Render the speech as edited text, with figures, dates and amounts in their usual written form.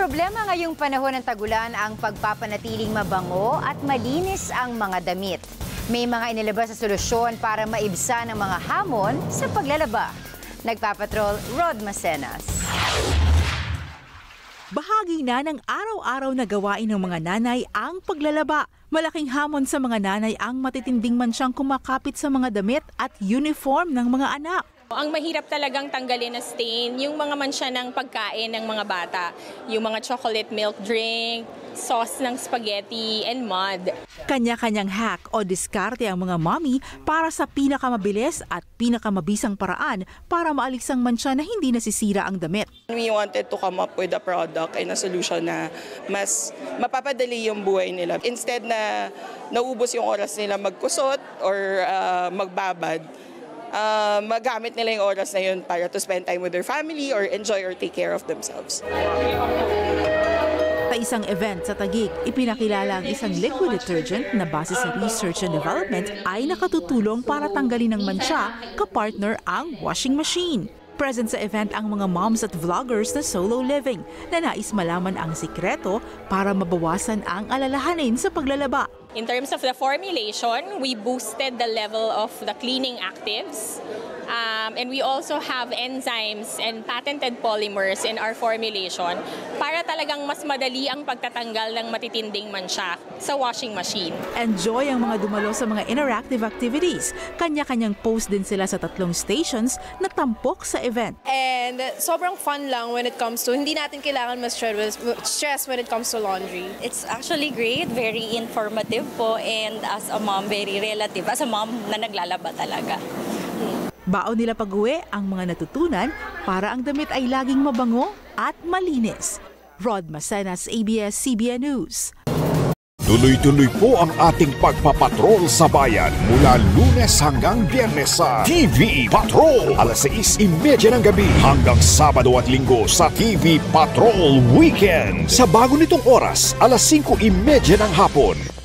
Problema ngayong panahon ng tagulan ang pagpapanatiling mabango at malinis ang mga damit. May mga inilabas sa solusyon para maibsan ang mga hamon sa paglalaba. Nagpapatrol, Rod Macenas. Bahagi na ng araw-araw na gawain ng mga nanay ang paglalaba. Malaking hamon sa mga nanay ang matitinding mansyang kumakapit sa mga damit at uniform ng mga anak. Ang mahirap talagang tanggalin na stain, yung mga mansya ng pagkain ng mga bata. Yung mga chocolate milk drink, sauce ng spaghetti, and mud. Kanya-kanyang hack o diskarte ang mga mommy para sa pinakamabilis at pinakamabisang paraan para maalis ang mansya na hindi nasisira ang damit. We wanted to come up with a product and a solution na mas mapapadali yung buhay nila. Instead na naubos yung oras nila magkusot or magbabad, magamit nila yung oras na yun para to spend time with their family or enjoy or take care of themselves. Sa isang event sa Taguig, ipinakilala ang isang liquid detergent na base sa research and development ay nakatutulong para tanggalin ng mansya, kapartner ang washing machine. Present sa event ang mga moms at vloggers na solo living na nais malaman ang sikreto para mabawasan ang alalahanin sa paglalaba. In terms of the formulation, we boosted the level of the cleaning actives and we also have enzymes and patented polymers in our formulation para talagang mas madali ang pagtatanggal ng matitinding mansya sa washing machine. Enjoy ang mga dumalo sa mga interactive activities. Kanya-kanyang post din sila sa tatlong stations na tampok sa event. And sobrang fun lang when it comes to, hindi natin kailangan ma-stress when it comes to laundry. It's actually great, very informative po, and as a mom, very relative. As a mom na naglalaba talaga. Baon nila pag-uwi ang mga natutunan para ang damit ay laging mabango at malinis. Rod Macenas, ABS-CBN News. Tuloy-tuloy po ang ating pagpapatrol sa bayan mula Lunes hanggang Biyernes sa TV Patrol. Alas 6:30 ng gabi hanggang Sabado at Linggo sa TV Patrol Weekend. Sa bago nitong oras, alas 5:30 ng hapon.